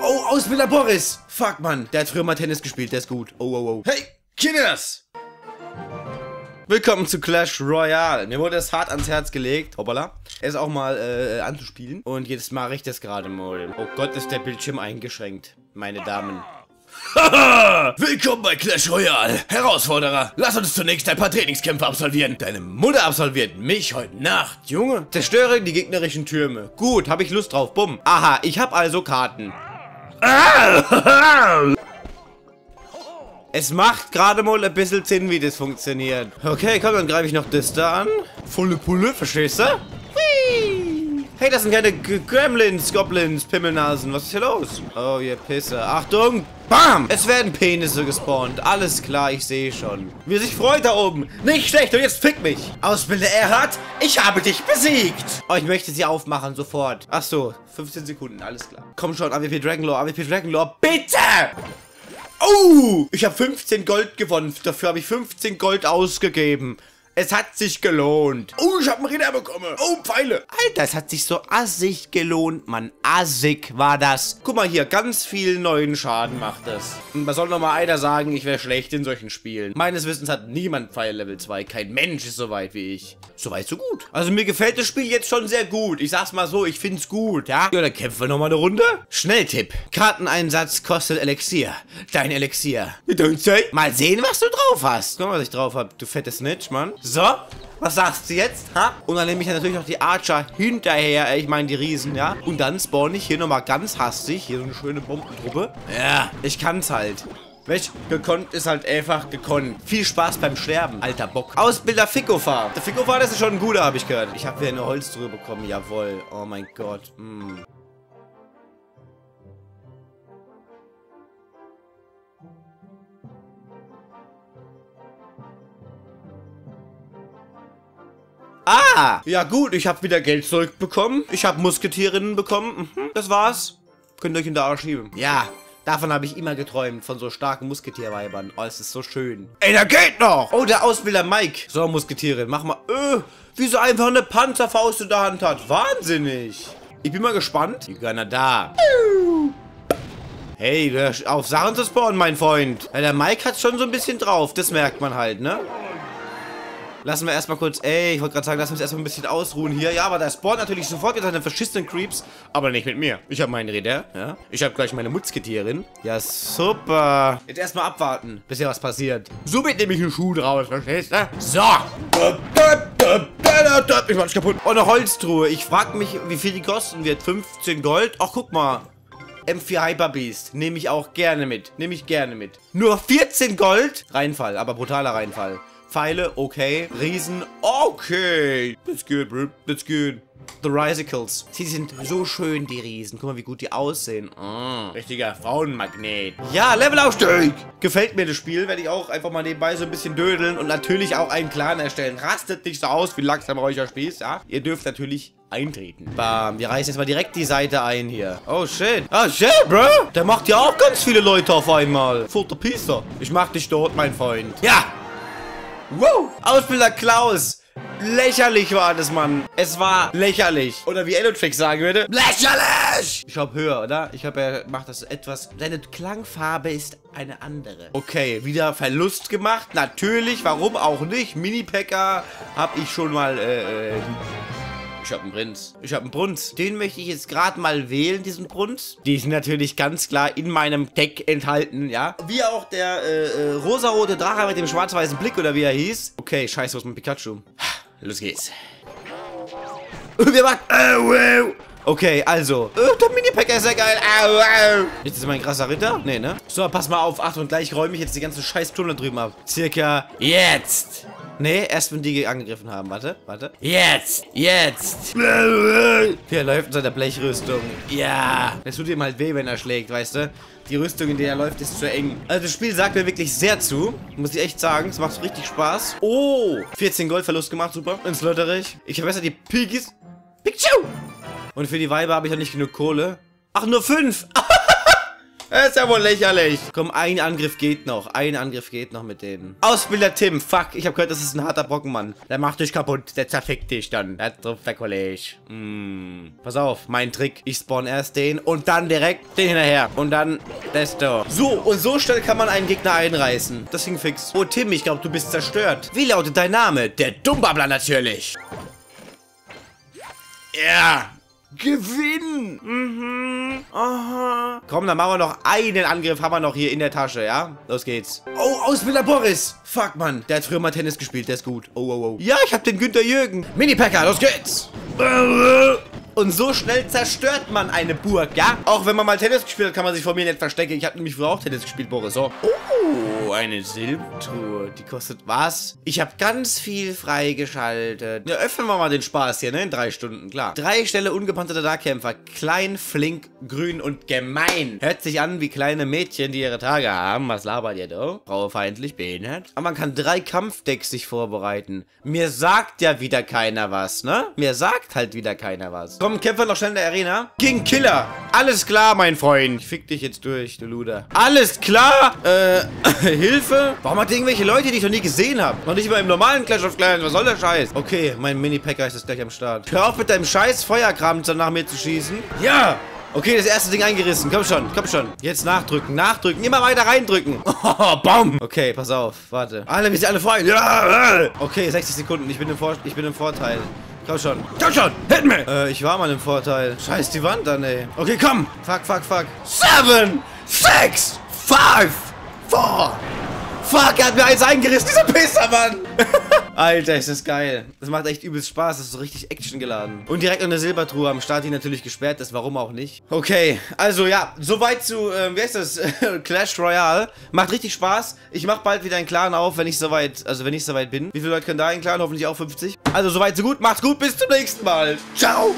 Oh, Ausbilder Boris. Fuck, Mann. Der hat früher mal Tennis gespielt. Der ist gut. Oh, oh, oh. Hey, Kinders. Willkommen zu Clash Royale. Mir wurde das hart ans Herz gelegt. Hoppala. Es auch mal anzuspielen. Und jetzt mache ich das gerade mal. Oh Gott, ist der Bildschirm eingeschränkt. Meine Damen. Haha! Willkommen bei Clash Royale! Herausforderer, lass uns zunächst ein paar Trainingskämpfe absolvieren. Deine Mutter absolviert mich heute Nacht, Junge. Zerstöre die gegnerischen Türme. Gut, habe ich Lust drauf. Bumm. Aha, ich habe also Karten. Ah! Es macht gerade mal ein bisschen Sinn, wie das funktioniert. Okay, komm, dann greife ich noch das da an. Volle Pulle, verstehst du? Hey, das sind keine Gremlins, Goblins, Pimmelnasen. Was ist hier los? Oh, ihr Pisser. Achtung! Bam! Es werden Penisse gespawnt. Alles klar, ich sehe schon. Wie sich freut da oben. Nicht schlecht, und jetzt fick mich. Ausbilder Erhard, ich habe dich besiegt. Oh, ich möchte sie aufmachen, sofort. Ach so, 15 Sekunden, alles klar. Komm schon, AWP Dragonlore, AWP Dragonlore, bitte! Oh, ich habe 15 Gold gewonnen. Dafür habe ich 15 Gold ausgegeben. Es hat sich gelohnt. Oh, ich hab einen Räder bekommen. Oh, Pfeile. Alter, es hat sich so assig gelohnt, Mann. Assig war das. Guck mal hier, ganz viel neuen Schaden macht das. Und man soll noch mal einer sagen, ich wäre schlecht in solchen Spielen. Meines Wissens hat niemand Pfeil Level 2. Kein Mensch ist so weit wie ich. So weit, so gut. Also mir gefällt das Spiel jetzt schon sehr gut. Ich sag's mal so, ich find's gut, ja? Ja, dann kämpfen wir noch mal eine Runde. Schnelltipp. Karteneinsatz kostet Elixier. Dein Elixier. Mal sehen, was du drauf hast. Guck mal, was ich drauf hab. Du fette Snitch, Mann. So, was sagst du jetzt, ha? Und dann nehme ich natürlich noch die Archer hinterher, ich meine die Riesen, ja? Und dann spawne ich hier nochmal ganz hastig, hier so eine schöne Bombentruppe. Ja, ich kann's halt. Welch gekonnt ist halt einfach gekonnt. Viel Spaß beim Sterben, alter Bock. Ausbilder Fickofahr. Der Fickofahr, das ist schon ein guter, habe ich gehört. Ich habe wieder eine Holztruhe bekommen, jawohl. Oh mein Gott, Ah, ja gut, ich habe wieder Geld zurückbekommen. Ich habe Musketierinnen bekommen. Das war's. Könnt ihr euch in der Arsch schieben. Ja, davon habe ich immer geträumt, von so starken Musketierweibern. Oh, es ist so schön. Ey, da geht noch. Oh, der Ausbilder Mike. So, Musketierin, mach mal. Wie so einfach eine Panzerfaust in der Hand hat. Wahnsinnig. Ich bin mal gespannt. You're gonna da. Hey, hör auf Sachen zu spawnen, mein Freund. Ja, der Mike hat schon so ein bisschen drauf. Das merkt man halt, ne? Lassen wir erstmal kurz, ey, ich wollte gerade sagen, lassen wir uns erstmal ein bisschen ausruhen hier. Ja, aber der spawnt natürlich sofort in seine verschissenen Creeps. Aber nicht mit mir. Ich habe meinen Räder, ja. Ich habe gleich meine Musketierin. Ja, super. Jetzt erstmal abwarten, bis hier was passiert. So wird nämlich ein Schuh draus, verstehst du? So. Ich mach's kaputt. Oh, eine Holztruhe. Ich frag mich, wie viel die kosten wird. 15 Gold? Ach, guck mal. M4 Hyper Beast. Nehme ich auch gerne mit. Nehme ich gerne mit. Nur 14 Gold? Reinfall, aber brutaler Reinfall. Pfeile, okay. Riesen, okay. That's good, bro. That's good. The Risicles. Sie sind so schön, die Riesen. Guck mal, wie gut die aussehen. Oh, richtiger Frauenmagnet. Ja, Levelaufstieg. Gefällt mir das Spiel. Werde ich auch einfach mal nebenbei so ein bisschen dödeln und natürlich auch einen Clan erstellen. Rastet nicht so aus, wie langsam euch das Spiel ist, ja? Ihr dürft natürlich eintreten. Bam, wir reißen jetzt mal direkt die Seite ein hier. Oh shit. Oh shit, bro. Der macht ja auch ganz viele Leute auf einmal. Futter Pizza. Ich mach dich tot, mein Freund. Ja. Wow! Ausbilder Klaus! Lächerlich war das, Mann. Es war lächerlich. Oder wie Elotrix sagen würde, lächerlich! Ich glaube höher, oder? Ich glaube, er macht das etwas... Seine Klangfarbe ist eine andere. Okay, wieder Verlust gemacht. Natürlich, warum auch nicht? Mini-Packer habe ich schon mal... Ich hab einen Prinz. Ich hab einen Brunz. Den möchte ich jetzt gerade mal wählen, diesen Brunz. Die sind natürlich ganz klar in meinem Deck enthalten, ja. Wie auch der rosarote Drache mit dem schwarz-weißen Blick, oder wie er hieß. Okay, scheiße, was mit Pikachu? Los geht's. Wir machen... Okay, also. Der Minipacker ist ja geil. Jetzt ist mein krasser Ritter. Nee, ne? So, pass mal auf. Achtung, gleich räume ich jetzt die ganze Scheiß-Tunnel da drüben ab. Circa jetzt. Nee, erst wenn die angegriffen haben. Warte, warte. Jetzt! Jetzt! Hier läuft unter der Blechrüstung. Ja! Es tut ihm halt weh, wenn er schlägt, weißt du? Die Rüstung, in der er läuft, ist zu eng. Also das Spiel sagt mir wirklich sehr zu. Muss ich echt sagen. Es macht richtig Spaß. Oh! 14 Gold Verlust gemacht, super. Ins Lotterich. Ich verbessere die Piggies. Pikachu! Und für die Weiber habe ich ja nicht genug Kohle. Ach, nur 5! Das ist ja wohl lächerlich. Komm, ein Angriff geht noch. Ein Angriff geht noch mit denen. Ausbilder Tim. Fuck, ich habe gehört, das ist ein harter Brocken, Mann. Der macht dich kaputt. Der zerfickt dich dann. Der trifft der Kollege. Pass auf, mein Trick. Ich spawn erst den und dann direkt den hinterher. Und dann desto. So, und so schnell kann man einen Gegner einreißen. Das ging fix. Oh, Tim, ich glaube, du bist zerstört. Wie lautet dein Name? Der Dummbabler natürlich. Ja. Yeah. Gewinnen! Mhm. Aha. Komm, dann machen wir noch einen Angriff. Haben wir noch hier in der Tasche, ja? Los geht's. Oh, Ausbilder Boris. Fuck, Mann. Der hat früher mal Tennis gespielt. Der ist gut. Oh, oh, oh. Ja, ich hab den Günther Jürgen. Mini-Packer, los geht's. Und so schnell zerstört man eine Burg, ja? Auch wenn man mal Tennis gespielt hat, kann man sich vor mir nicht verstecken. Ich habe nämlich früher auch Tennis gespielt, Boris. So. Oh, eine Silbertruhe. Die kostet was? Ich habe ganz viel freigeschaltet. Ja, öffnen wir mal den Spaß hier, ne? In 3 Stunden, klar. 3 Ställe ungepanzerte Darkkämpfer. Klein, flink, grün und gemein. Hört sich an wie kleine Mädchen, die ihre Tage haben. Was labert ihr da? Frauenfeindlich, behindert. Aber man kann 3 Kampfdecks sich vorbereiten. Mir sagt ja wieder keiner was, ne? Mir sagt halt wieder keiner was. Komm, Kämpfer noch schnell in der Arena. King Killer. Alles klar, mein Freund. Ich fick dich jetzt durch, du Luder. Alles klar. Hilfe. Warum hat irgendwelche Leute, die ich noch nie gesehen habe? Noch nicht mal im normalen Clash of Clans. Was soll der Scheiß? Okay, mein Mini-Packer ist jetzt gleich am Start. Hör auf mit deinem scheiß Feuerkram nach mir zu schießen. Ja. Okay, das erste Ding eingerissen. Komm schon, komm schon. Jetzt nachdrücken, nachdrücken. Immer weiter reindrücken. Oh, Baum. Okay, pass auf. Warte. Alle, wir sind alle frei. Ja. Okay, 60 Sekunden. Ich bin im Vorteil. Komm schon. Komm schon. Hit me. Ich war mal im Vorteil. Scheiß die Wand an, ey. Okay, komm. Fuck, fuck, fuck. 7, 6, 5, 4. Fuck, er hat mir eins eingerissen. Dieser Pisser, Mann. Alter, ist das geil. Das macht echt übelst Spaß. Das ist so richtig actiongeladen. Und direkt an der Silbertruhe am Start, die natürlich gesperrt ist. Warum auch nicht? Okay, also ja, soweit zu, wie heißt das? Clash Royale. Macht richtig Spaß. Ich mache bald wieder einen Clan auf, wenn ich soweit bin. Wie viele Leute können da einen Clan? Hoffentlich auch 50. Also soweit so gut. Macht's gut. Bis zum nächsten Mal. Ciao.